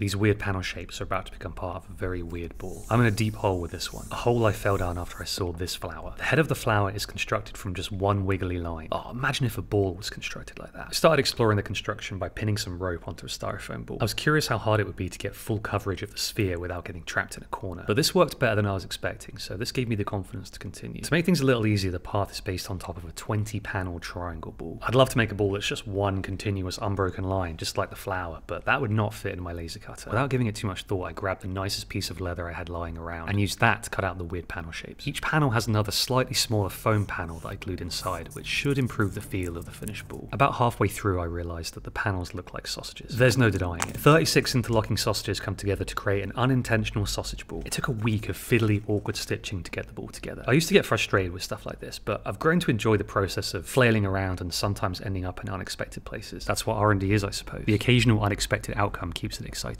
These weird panel shapes are about to become part of a very weird ball. I'm in a deep hole with this one. A hole I fell down after I saw this flower. The head of the flower is constructed from just one wiggly line. Oh, imagine if a ball was constructed like that. I started exploring the construction by pinning some rope onto a styrofoam ball. I was curious how hard it would be to get full coverage of the sphere without getting trapped in a corner. But this worked better than I was expecting, so this gave me the confidence to continue. To make things a little easier, the path is based on top of a 20-panel triangle ball. I'd love to make a ball that's just one continuous unbroken line, just like the flower, but that would not fit in my laser cutter. Without giving it too much thought, I grabbed the nicest piece of leather I had lying around and used that to cut out the weird panel shapes. Each panel has another slightly smaller foam panel that I glued inside, which should improve the feel of the finished ball. About halfway through, I realized that the panels look like sausages. There's no denying it. 36 interlocking sausages come together to create an unintentional sausage ball. It took a week of fiddly, awkward stitching to get the ball together. I used to get frustrated with stuff like this, but I've grown to enjoy the process of flailing around and sometimes ending up in unexpected places. That's what R&D is, I suppose. The occasional unexpected outcome keeps it exciting.